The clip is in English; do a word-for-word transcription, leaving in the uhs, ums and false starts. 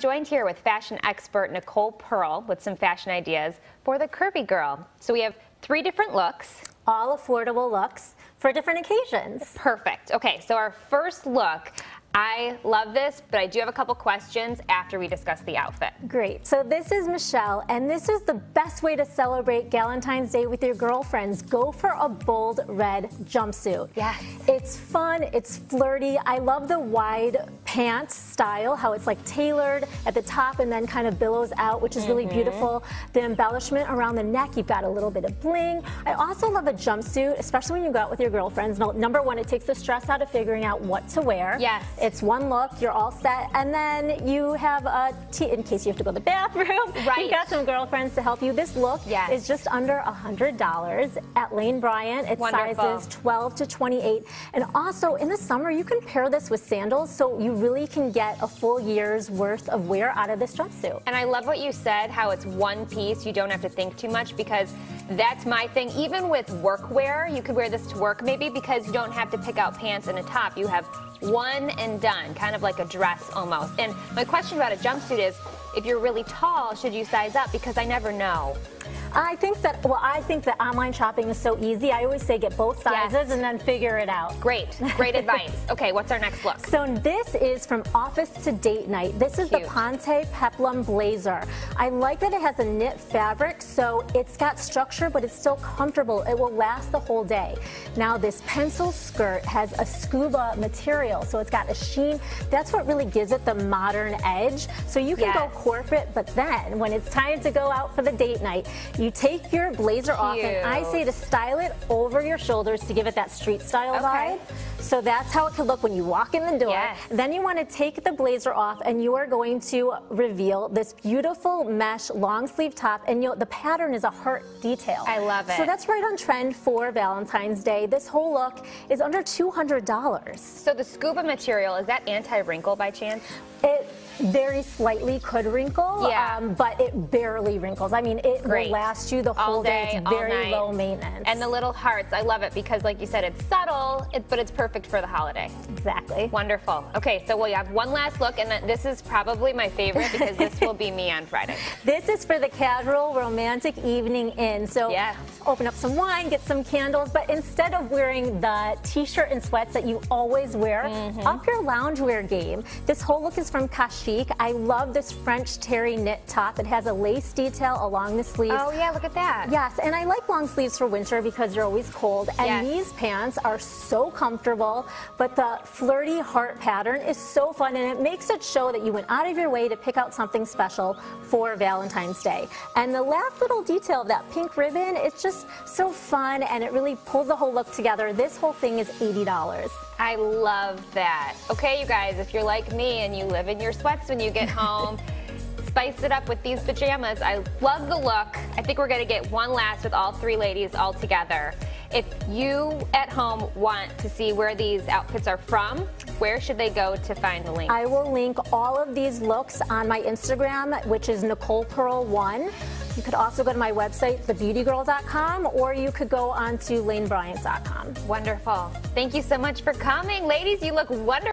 Joined here with fashion expert Nicole Pearl with some fashion ideas for the curvy girl. So we have three different looks. All affordable looks for different occasions. Perfect. Okay, so our first look, I love this, but I do have a couple questions after we discuss the outfit. Great. So this is Michelle, and this is the best way to celebrate Galentine's Day with your girlfriends. Go for a bold red jumpsuit. Yes. It's fun. It's flirty. I love the wide pants style, how it's like tailored at the top and then kind of billows out, which is mm-hmm. really beautiful. The embellishment around the neck, you've got a little bit of bling. I also love a jumpsuit, especially when you go out with your girlfriends. Number one, it takes the stress out of figuring out what to wear. Yes. It's one look, you're all set, and then you have a tea in case you have to go to the bathroom. Right. You've got some girlfriends to help you. This look yes. is just under one hundred dollars at Lane Bryant. It's sizes twelve to twenty-eight. And also, in the summer, you can pair this with sandals, so you really can get a full year's worth of wear out of this jumpsuit. And I love what you said, how it's one piece. You don't have to think too much, because that's my thing. Even with workwear, you could wear this to work maybe, because you don't have to pick out pants and a top. You have one and done, kind of like a dress almost. And my question about a jumpsuit is, if you're really tall, should you size up? Because I never know. I think that, well, I think that online shopping is so easy. I always say get both sizes yes. and then figure it out. Great, great advice. Okay, what's our next look? So this is from office to date night. This is Cute. the Ponte Peplum Blazer. I like that it has a knit fabric, so it's got structure, but it's still comfortable. It will last the whole day. Now this pencil skirt has a scuba material, so it's got a sheen. That's what really gives it the modern edge. So you can yes. go corporate, but then when it's time to go out for the date night, you take your blazer Cute. off, and I say to style it over your shoulders to give it that street style okay. vibe. So that's how it could look when you walk in the door. Yes. Then you want to take the blazer off, and you are going to reveal this beautiful mesh long sleeve top, and you'll, the pattern is a heart detail. I love it. So that's right on trend for Valentine's Day. This whole look is under two hundred dollars. So the scuba material, is that anti-wrinkle by chance? It very slightly could wrinkle, yeah. um, but it barely wrinkles. I mean, it Great. will last you the whole all day. day. It's all very night. low maintenance. And the little hearts, I love it, because like you said, it's subtle, it, but it's perfect for the holiday. Exactly. Wonderful. Okay, so we'll have one last look, and this is probably my favorite, because this will be me on Friday. This is for the casual romantic evening in. So yes. open up some wine, get some candles, but instead of wearing the t-shirt and sweats that you always wear, mm-hmm. up your loungewear game. This whole look is from Kashi. I love this French terry knit top. It has a lace detail along the sleeves. Oh yeah, look at that. Yes, and I like long sleeves for winter because you're always cold. And yes. these pants are so comfortable, but the flirty heart pattern is so fun, and it makes it show that you went out of your way to pick out something special for Valentine's Day. And the last little detail of that pink ribbon, it's just so fun, and it really pulled the whole look together. This whole thing is eighty dollars. I love that. Okay, you guys, if you're like me and you live in your sweats when you get home, spice it up with these pajamas. I love the look. I think we're going to get one last with all three ladies all together. If you at home want to see where these outfits are from, where should they go to find the link? I will link all of these looks on my Instagram, which is Nicole Pearl one. You could also go to my website, the beauty girl dot com, or you could go on to lane bryant dot com. Wonderful. Thank you so much for coming. Ladies, you look wonderful.